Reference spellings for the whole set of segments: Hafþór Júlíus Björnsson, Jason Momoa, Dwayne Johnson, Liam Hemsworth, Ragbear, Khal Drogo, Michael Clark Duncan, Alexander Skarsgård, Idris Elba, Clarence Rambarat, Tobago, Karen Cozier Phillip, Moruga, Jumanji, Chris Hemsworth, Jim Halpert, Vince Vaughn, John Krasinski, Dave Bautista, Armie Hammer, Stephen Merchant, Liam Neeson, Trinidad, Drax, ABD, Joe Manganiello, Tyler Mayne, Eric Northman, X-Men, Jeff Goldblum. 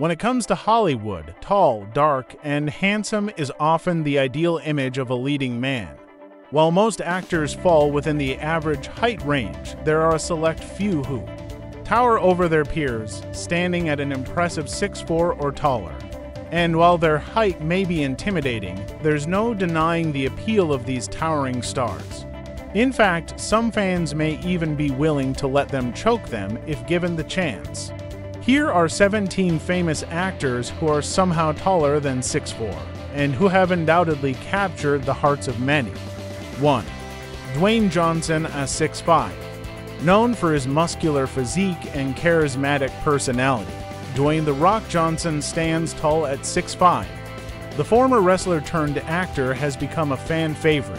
When it comes to Hollywood, tall, dark, and handsome is often the ideal image of a leading man. While most actors fall within the average height range, there are a select few who tower over their peers, standing at an impressive 6'4" or taller. And while their height may be intimidating, there's no denying the appeal of these towering stars. In fact, some fans may even be willing to let them choke them if given the chance. Here are 17 famous actors who are somehow taller than 6'4", and who have undoubtedly captured the hearts of many. 1. Dwayne Johnson as 6'5". Known for his muscular physique and charismatic personality, Dwayne "The Rock" Johnson stands tall at 6'5". The former wrestler turned actor has become a fan favorite,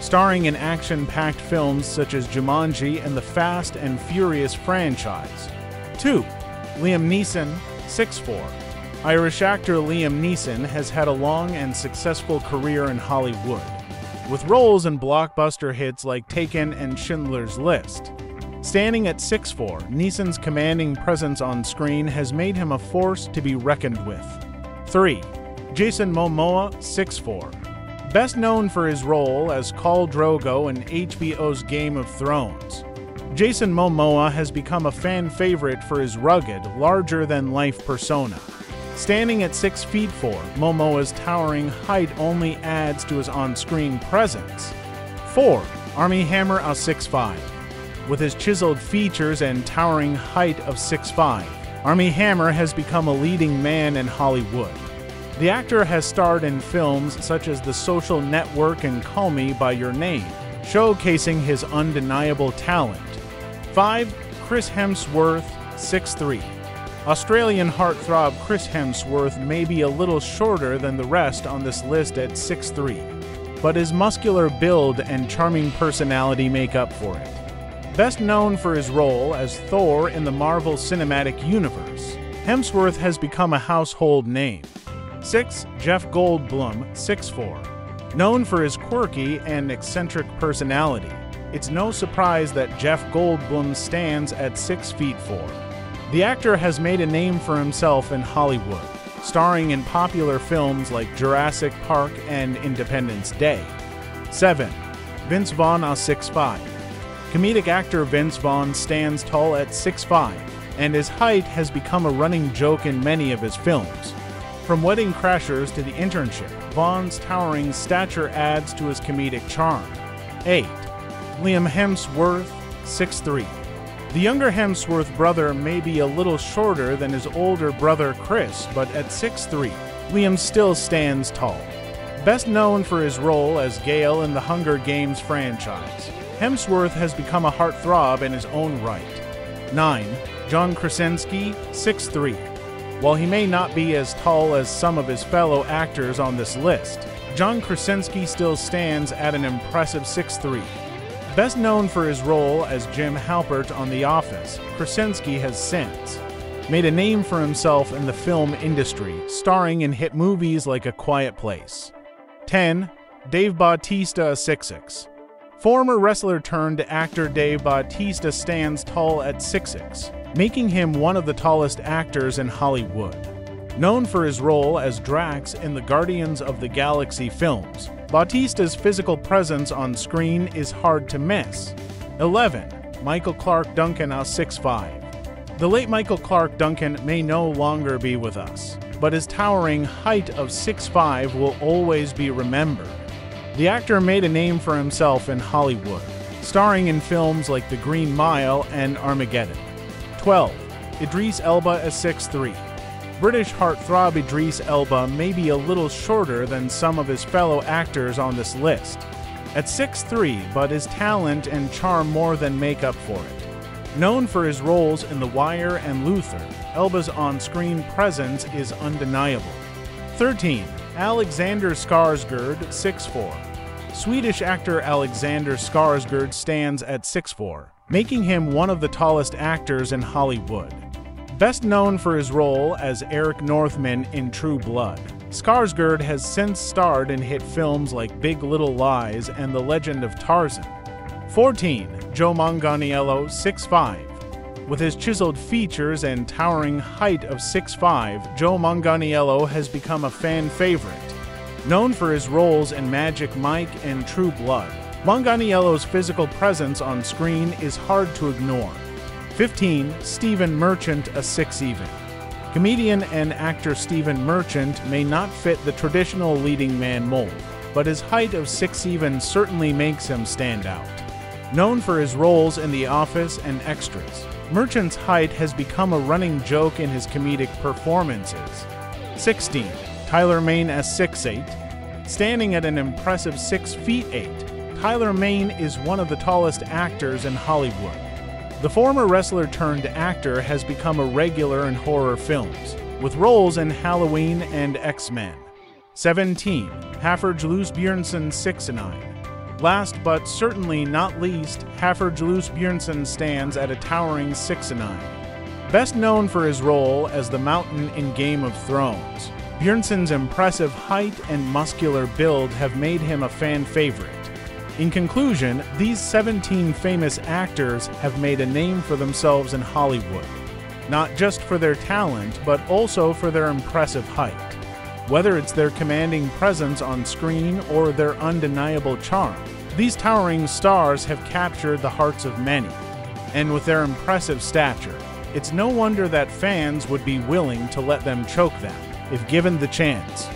starring in action-packed films such as Jumanji and the Fast and Furious franchise. 2. Liam Neeson, 6'4". Irish actor Liam Neeson has had a long and successful career in Hollywood, with roles in blockbuster hits like Taken and Schindler's List. Standing at 6'4", Neeson's commanding presence on screen has made him a force to be reckoned with. 3. Jason Momoa, 6'4". Best known for his role as Khal Drogo in HBO's Game of Thrones, Jason Momoa has become a fan favorite for his rugged, larger-than-life persona. Standing at 6'4", Momoa's towering height only adds to his on-screen presence. 4. Armie Hammer at 6'5". With his chiseled features and towering height of 6'5", Armie Hammer has become a leading man in Hollywood. The actor has starred in films such as The Social Network and Call Me By Your Name, showcasing his undeniable talent. 5. Chris Hemsworth, 6'3". Australian heartthrob Chris Hemsworth may be a little shorter than the rest on this list at 6'3", but his muscular build and charming personality make up for it. Best known for his role as Thor in the Marvel Cinematic Universe, Hemsworth has become a household name. 6. Jeff Goldblum, 6'4". Known for his quirky and eccentric personality, it's no surprise that Jeff Goldblum stands at 6'4". The actor has made a name for himself in Hollywood, starring in popular films like Jurassic Park and Independence Day. 7. Vince Vaughn at 6'5". Comedic actor Vince Vaughn stands tall at 6'5", and his height has become a running joke in many of his films. From Wedding Crashers to The Internship, Vaughn's towering stature adds to his comedic charm. 8. Liam Hemsworth, 6'3". The younger Hemsworth brother may be a little shorter than his older brother Chris, but at 6'3", Liam still stands tall. Best known for his role as Gale in the Hunger Games franchise, Hemsworth has become a heartthrob in his own right. 9. John Krasinski, 6'3". While he may not be as tall as some of his fellow actors on this list, John Krasinski still stands at an impressive 6'3". Best known for his role as Jim Halpert on The Office, Krasinski has since made a name for himself in the film industry, starring in hit movies like A Quiet Place. 10. Dave Bautista, 6'6". Former wrestler-turned-actor Dave Bautista stands tall at 6'6", making him one of the tallest actors in Hollywood. Known for his role as Drax in the Guardians of the Galaxy films, Bautista's physical presence on screen is hard to miss. 11. Michael Clark Duncan at 6'5". The late Michael Clark Duncan may no longer be with us, but his towering height of 6'5" will always be remembered. The actor made a name for himself in Hollywood, starring in films like The Green Mile and Armageddon. 12. Idris Elba at 6'3". British heartthrob Idris Elba may be a little shorter than some of his fellow actors on this list, at 6'3", but his talent and charm more than make up for it. Known for his roles in The Wire and Luther, Elba's on-screen presence is undeniable. 13. Alexander Skarsgård, 6'4". Swedish actor Alexander Skarsgård stands at 6'4", making him one of the tallest actors in Hollywood. Best known for his role as Eric Northman in True Blood, Skarsgård has since starred in hit films like Big Little Lies and The Legend of Tarzan. 14. Joe Manganiello, 6'5". With his chiseled features and towering height of 6'5", Joe Manganiello has become a fan favorite. Known for his roles in Magic Mike and True Blood, Manganiello's physical presence on screen is hard to ignore. 15. Stephen Merchant, a 6'even". Comedian and actor Stephen Merchant may not fit the traditional leading man mold, but his height of 6'even" certainly makes him stand out. Known for his roles in The Office and Extras, Merchant's height has become a running joke in his comedic performances. 16. Tyler Mayne as 6'8". Standing at an impressive 6'8", Tyler Mayne is one of the tallest actors in Hollywood. The former wrestler-turned-actor has become a regular in horror films, with roles in Halloween and X-Men. 17. Hafþór Júlíus Björnsson, 6'9". Last but certainly not least, Hafþór Júlíus Björnsson stands at a towering 6'9". Best known for his role as the Mountain in Game of Thrones, Björnsson's impressive height and muscular build have made him a fan favorite. In conclusion, these 17 famous actors have made a name for themselves in Hollywood, not just for their talent, but also for their impressive height. Whether it's their commanding presence on screen or their undeniable charm, these towering stars have captured the hearts of many. And with their impressive stature, it's no wonder that fans would be willing to let them choke them, if given the chance.